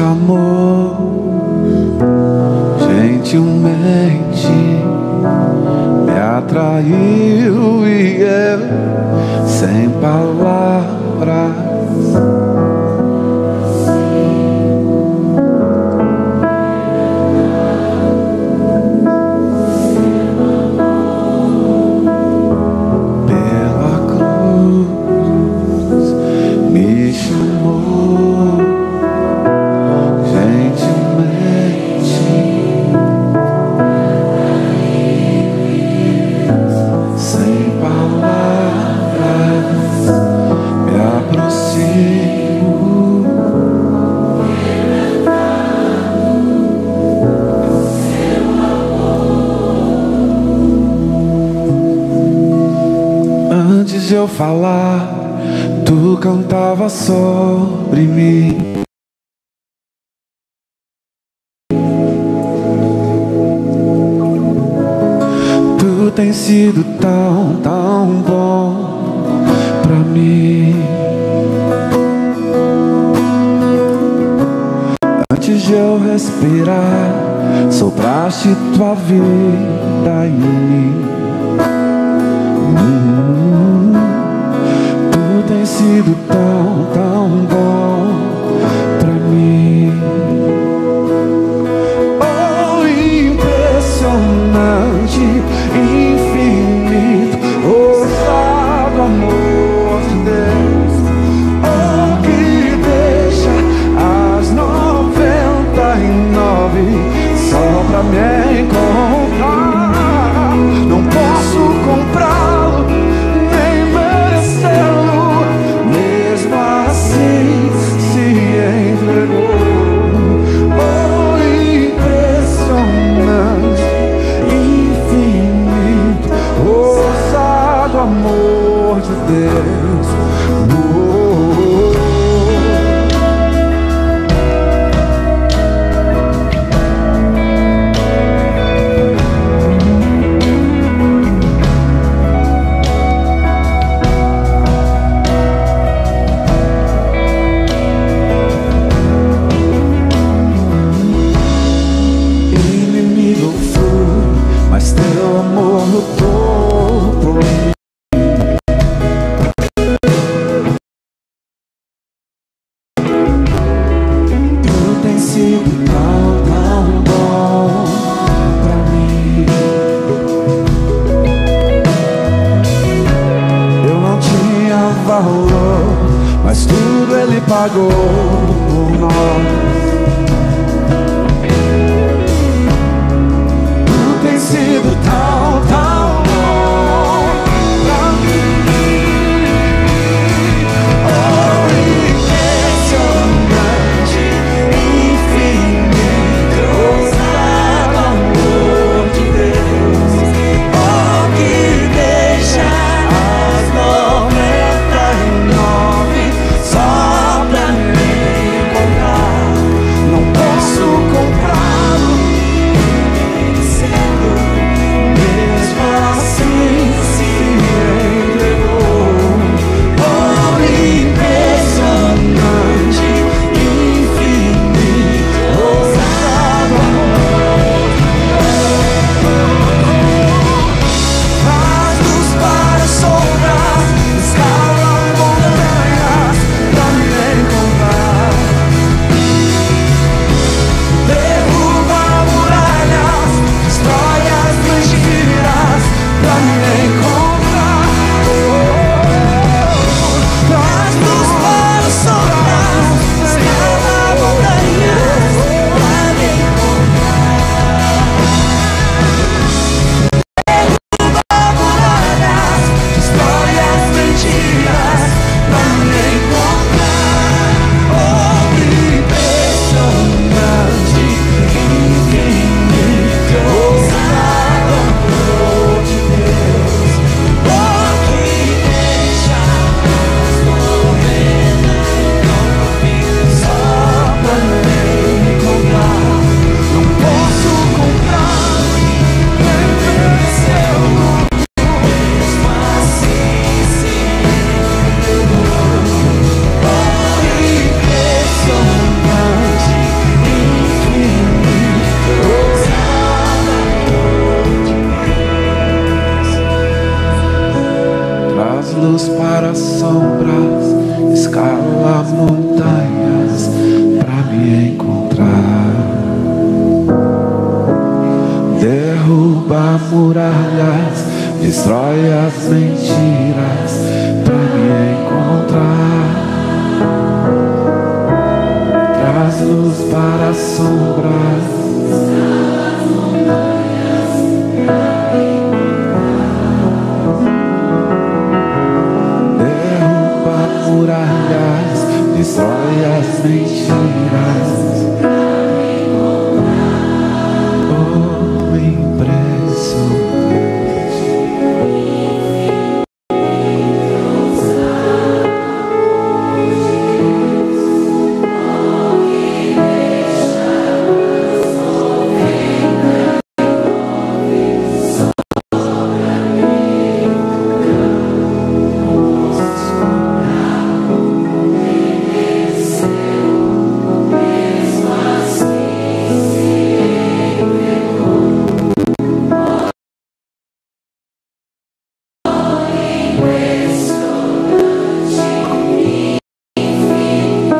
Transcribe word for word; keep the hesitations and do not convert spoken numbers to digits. amor, gentilmente me atraiu e eu, sem palavras, pela cruz me chamou. Antes de eu falar, tu cantava sobre mim. Tu tens sido tão, tão bom pra mim. Antes de eu respirar, sopraste tua vida em mim. Tem sido tão, tão bom pra mim. Oh, impressionante, infinito, ousado amor de Deus. Oh, que deixa as noventa e nove só pra me encontrar. Não posso comprá-lo, nem merecê-lo. Oh, impressionante, infinito, ousado amor de Deus. Oh, pagou por nós. Tu tens sido tão, tão bom pra mim. Oh, impressionante, infinito, ousado amor de Deus. Oh, que deixa as noventa e nove só pra mim. derruba muralhas, destrói as mentiras pra me encontrar. Traz luz para as sombras,